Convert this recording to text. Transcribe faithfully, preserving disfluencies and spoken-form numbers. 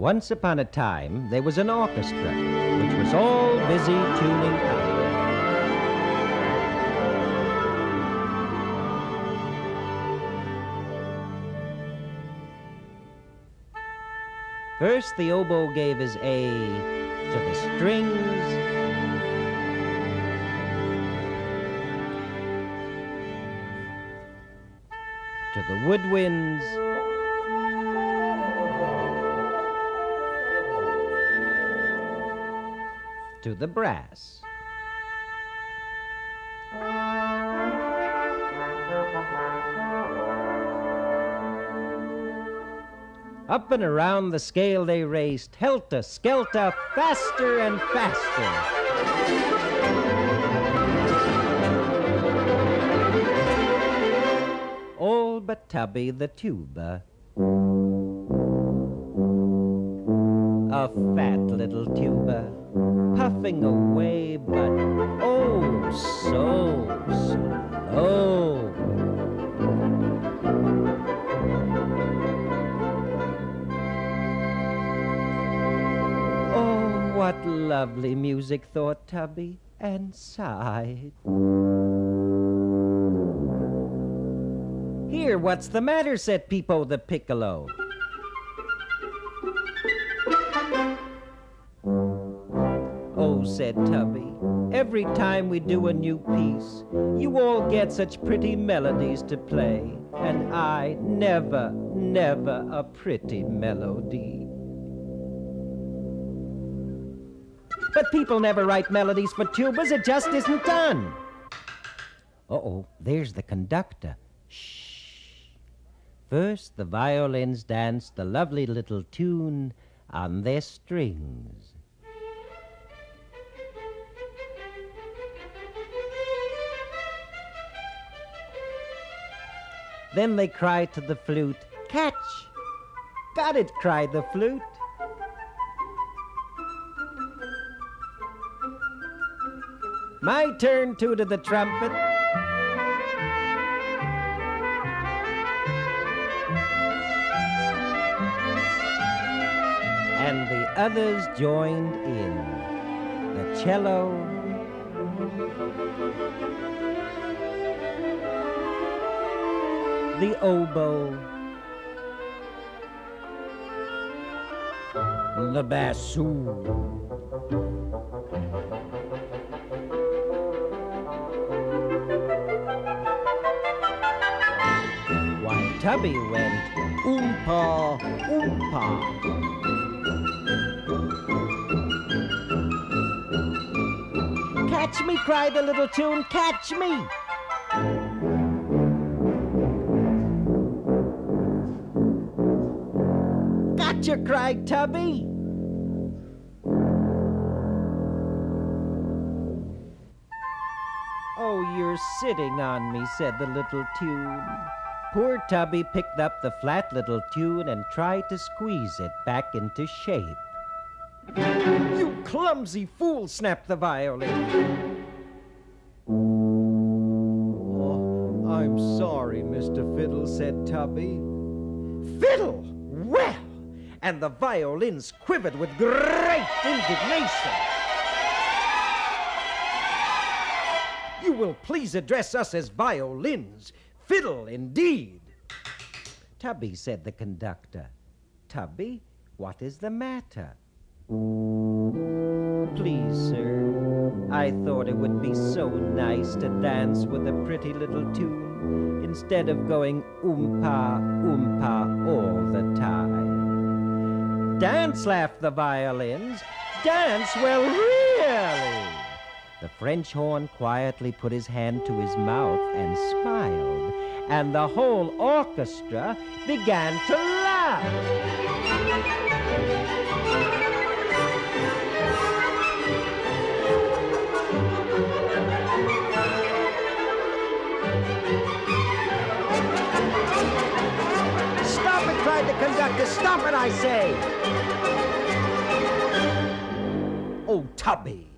Once upon a time, there was an orchestra, which was all busy tuning up. First, the oboe gave his A to the strings, to the woodwinds, to the brass. Up and around the scale they raced, helter-skelter, faster and faster. All but Tubby the Tuba. A fat little tuba, puffing away, but oh, so slow. Oh, what lovely music, thought Tubby, and sighed. Here, what's the matter, said Peepo the piccolo. Oh, said Tubby, every time we do a new piece, you all get such pretty melodies to play, and I never, never a pretty melody. But people never write melodies for tubas, it just isn't done. Uh-oh, there's the conductor. Shh. First, the violins danced a lovely little tune on their strings. Then they cried to the flute, "Catch!" "Got it!" cried the flute. "My turn," tooted the trumpet. And the others joined in. The cello, the oboe, the bassoon, while Tubby went oom-paw, oom-paw. "Catch me," cried the little tune, "catch me!" "Gotcha!" cried Tubby. "Oh, you're sitting on me," said the little tune. Poor Tubby picked up the flat little tune and tried to squeeze it back into shape. "You clumsy fool," snapped the violin. "Oh, I'm sorry, Mister Fiddle," said Tubby. "Fiddle? Well!" And the violins quivered with great indignation. "You will please address us as violins. Fiddle, indeed." "Tubby," said the conductor. "Tubby, what is the matter?" "Please, sir, I thought it would be so nice to dance with a pretty little tune instead of going oom-pa, oom-pa all the time." "Dance," laughed the violins. "Dance? Well, really!" The French horn quietly put his hand to his mouth and smiled, and the whole orchestra began to laugh. "Stop it!" cried the conductor. "Stop it, I say!" "Oh, Tubby,